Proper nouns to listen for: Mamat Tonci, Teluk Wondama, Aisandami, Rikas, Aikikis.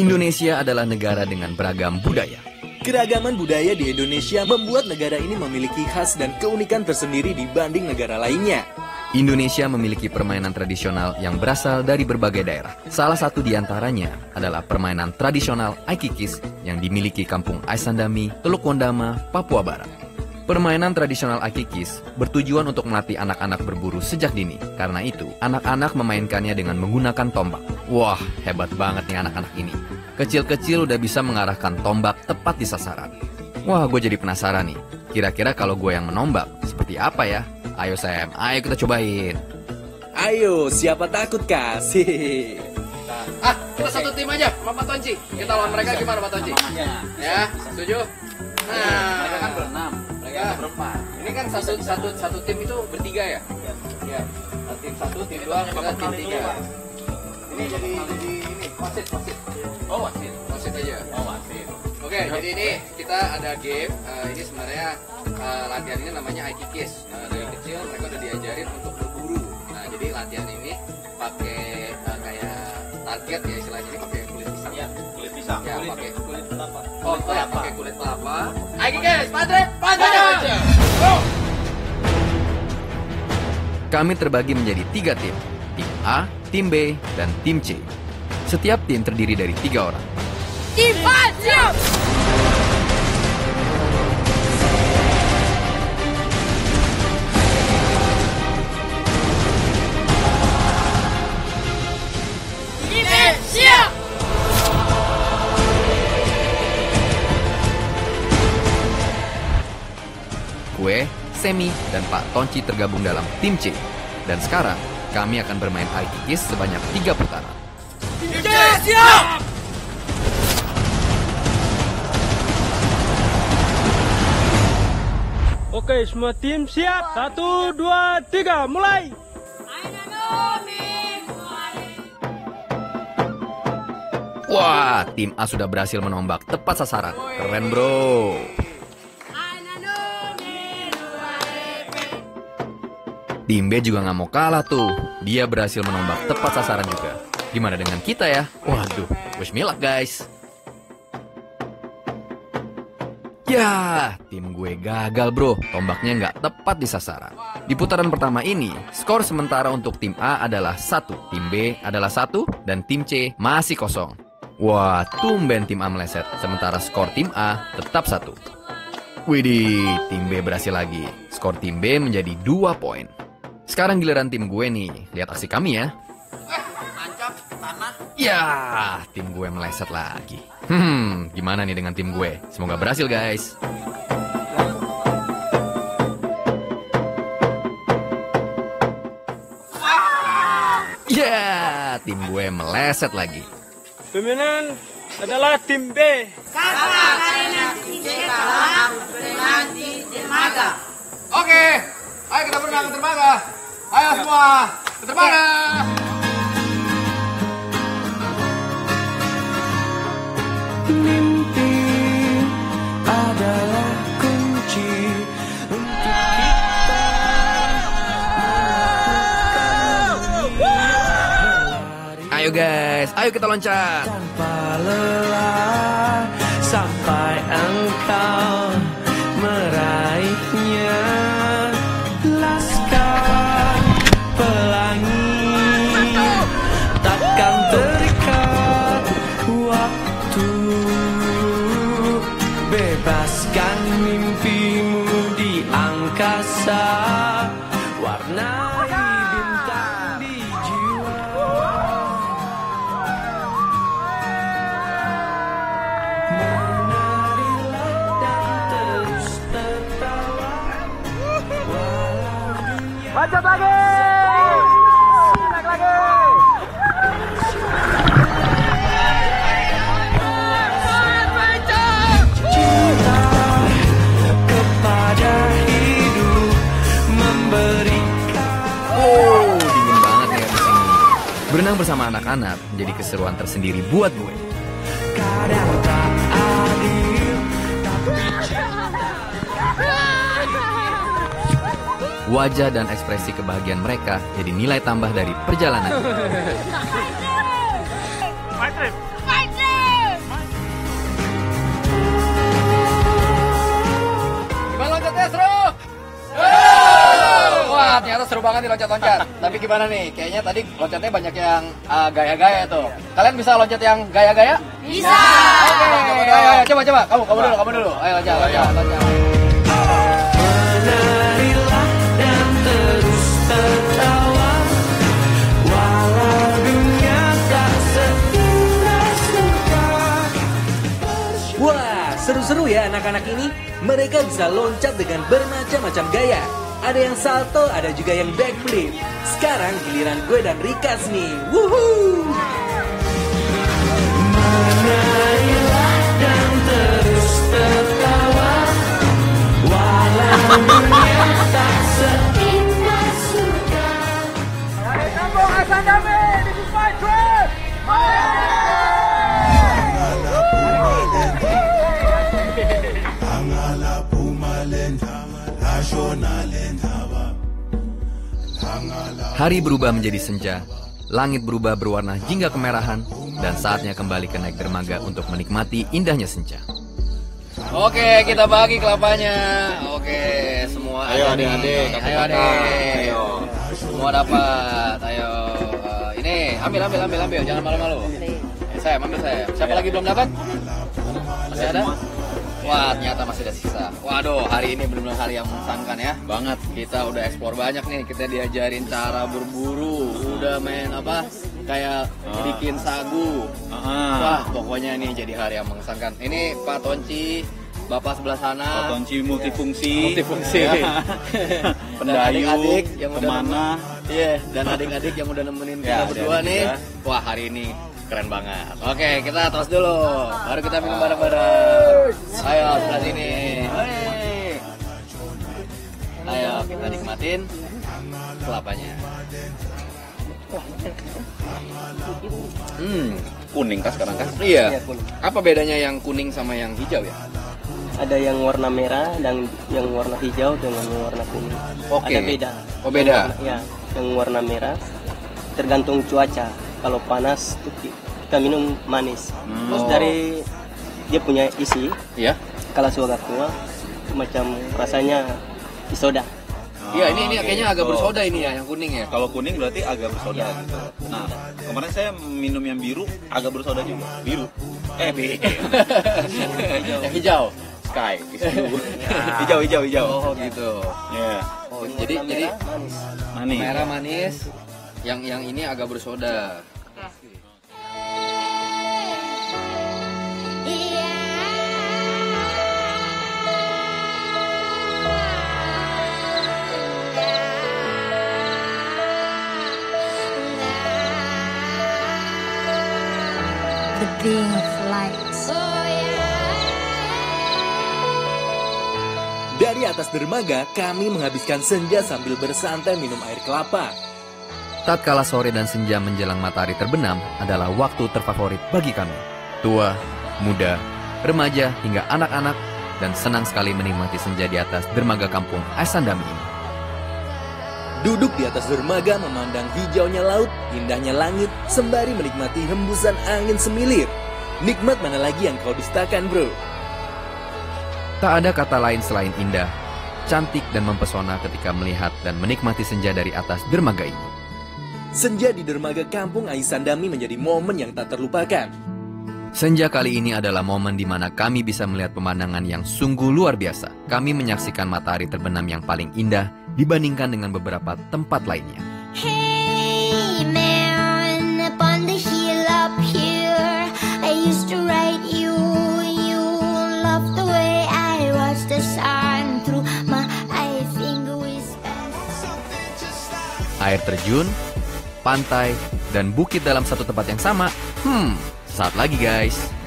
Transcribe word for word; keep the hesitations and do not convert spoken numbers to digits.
Indonesia adalah negara dengan beragam budaya. Keragaman budaya di Indonesia membuat negara ini memiliki khas dan keunikan tersendiri dibanding negara lainnya. Indonesia memiliki permainan tradisional yang berasal dari berbagai daerah. Salah satu diantaranya adalah permainan tradisional Aikikis yang dimiliki kampung Aisandami, Teluk Wondama, Papua Barat. Permainan tradisional Aikikis bertujuan untuk melatih anak-anak berburu sejak dini. Karena itu, anak-anak memainkannya dengan menggunakan tombak. Wah, hebat banget nih anak-anak ini. Kecil-kecil udah bisa mengarahkan tombak tepat di sasaran. Wah, gue jadi penasaran nih. Kira-kira kalau gue yang menombak, seperti apa ya? Ayo Sam, ayo kita cobain. Ayo, siapa takut kasih? Ah, kita satu tim aja, Mamat Tonci. Kita lawan mereka gimana, Mamat Tonci? Ya, setuju? Nah, mereka kan berenam. Berempat. Ini kan satu satu satu tim itu bertiga ya? Iya. Tim satu, tim dua, tim tiga. Ini jadi jadi ini wasit wasit. Oh wasit, wasit aja. Oh wasit. Oke, okay, jadi ini kita ada game. Uh, ini sebenarnya uh, latihannya namanya Aikikis. Uh, dari kecil mereka udah diajarin untuk berburu. Nah, jadi latihan ini pakai uh, kayak target ya istilahnya, pakai kulit pisang. Ya, kulit pisang. Ya, pakai kulit kelapa. Oh, pakai kulit kelapa. Aikikis, padre, padre. Kami terbagi menjadi tiga tim, tim A, tim B, dan tim C. Setiap tim terdiri dari tiga orang. Tim A, siap! Tim B, siap! Gue, Semi, dan Pak Tonci tergabung dalam tim C. Dan sekarang, kami akan bermain Aikikis sebanyak tiga putaran. Tim C, siap! Oke, semua tim siap. Satu, dua, tiga, mulai! Wah, tim A sudah berhasil menombak tepat sasaran. Keren, bro! Tim B juga nggak mau kalah tuh. Dia berhasil menombak tepat sasaran juga. Gimana dengan kita ya? Waduh, wish me luck guys. Yah, tim gue gagal bro. Tombaknya nggak tepat di sasaran. Di putaran pertama ini, skor sementara untuk tim A adalah satu, tim B adalah satu, dan tim C masih kosong. Wah, tumben tim A meleset. Sementara skor tim A tetap satu. Widih, tim B berhasil lagi. Skor tim B menjadi dua poin. Sekarang giliran tim gue nih. Lihat aksi kami ya. Eh, tancap tanah. Ya, tim gue meleset lagi. Hmm, gimana nih dengan tim gue? Semoga berhasil, guys. Ya, yeah, tim gue meleset lagi. Pemilihan adalah tim B. Karena kalian kalah dengan tim Maga. Oke. Ayo kita berenang ke dermaga. Ayo semua ke dermaga. Mimpi adalah kunci untuk kita melakukan. Ayo guys, ayo kita loncat tanpa lelah sampai engkau meraihnya. Bebaskan mimpimu di angkasa, warnai bintang di jiwa. Menarilah dan terus tertawa, walau dunia macet lagi. Berenang bersama anak-anak menjadi keseruan tersendiri buat gue. Kadang tak adil, tapi wajah dan ekspresi kebahagiaan mereka jadi nilai tambah dari perjalanan. Wah, ternyata seru banget nih loncat-loncat. Tapi gimana nih? Kayaknya tadi loncatnya banyak yang uh, gaya-gaya tuh. Kalian bisa loncat yang gaya-gaya? Bisa. Oke, okay, coba coba. Kamu kamu dulu, kamu dulu. Ayo loncat, loncat, loncat. Menarilah dan terus tertawa. Walau dunia tak seindah suka. Wah, seru-seru ya anak-anak ini. Mereka bisa loncat dengan bermacam-macam gaya. Ada yang salto, ada juga yang backflip. Sekarang giliran gue dan Rikas nih. Wuhuu! Menarilah dan terus tertawa. Walau dunia tak seindah surga. Dari kampung Aisandami, this is my trip! Hari berubah menjadi senja, langit berubah berwarna jingga kemerahan, dan saatnya kembali ke naik dermaga untuk menikmati indahnya senja. Oke, kita bagi kelapanya. Oke, semua ayo adik-adik, ayo adik, semua dapat. Ayo, uh, ini ambil, ambil, ambil, ambil, jangan malu-malu. Saya ambil saya. Siapa lagi belum dapat? Masih ada? Wah, ternyata masih ada sisa. Waduh, hari ini benar-benar hari yang menyenangkan ya. Banget. Kita udah eksplor banyak nih. Kita diajarin cara berburu. Udah main apa? Kayak ah. bikin sagu. Ah. Wah, pokoknya ini jadi hari yang menyenangkan. Ini Pak Tonci, bapak sebelah sana. Pak Tonci multifungsi. Multifungsi. Ya. Pendayu, adik-adik yang kemana. Iya, yeah. dan adik-adik yang udah nemenin kita ya, berdua nih. Juga. Wah, hari ini keren banget. Oke, kita tos dulu. Baru kita minum bareng-bareng. Ayo, sebelah sini. Ayo, kita nikmatin kelapanya. Hmm, kuning kan sekarang kan? Iya. Apa bedanya yang kuning sama yang hijau ya? Ada yang warna merah dan yang warna hijau dengan yang warna kuning. Oke. Ada beda. Oh, beda. Yang warna, ya, yang warna merah tergantung cuaca. Kalau panas kita minum manis. Hmm. Terus dari dia punya isi, ya. Kalau suara tua macam rasanya soda. Iya, oh, ini ini okay. kayaknya agak bersoda ini ya, yang kuning ya. Kalau kuning berarti agak bersoda. Ya. Nah, kemarin saya minum yang biru agak bersoda juga. Biru. Eh, biru. Yang hijau. Sky. Hijau, hijau, hijau. Oh, gitu. Ya. Yeah. Oh, jadi merah, jadi manis. Manis. Merah manis. Yang yang ini agak bersoda. The being of lights. Dari atas dermaga, kami menghabiskan senja sambil bersantai minum air kelapa. Tatkala sore dan senja menjelang matahari terbenam adalah waktu terfavorit bagi kami. Tua, muda, remaja hingga anak-anak dan senang sekali menikmati senja di atas dermaga kampung Aisandami ini. Duduk di atas dermaga memandang hijaunya laut, indahnya langit, sembari menikmati hembusan angin semilir. Nikmat mana lagi yang kau dustakan, bro? Tak ada kata lain selain indah, cantik dan mempesona ketika melihat dan menikmati senja dari atas dermaga ini. Senja di dermaga kampung Aisandami menjadi momen yang tak terlupakan. Senja kali ini adalah momen di mana kami bisa melihat pemandangan yang sungguh luar biasa. Kami menyaksikan matahari terbenam yang paling indah dibandingkan dengan beberapa tempat lainnya. Hey man, upon the hill up here, I used to ride you. You love the way I watch the sun through my eye finger whisper. Air terjun, pantai, dan bukit dalam satu tempat yang sama. Hmm, saat lagi guys.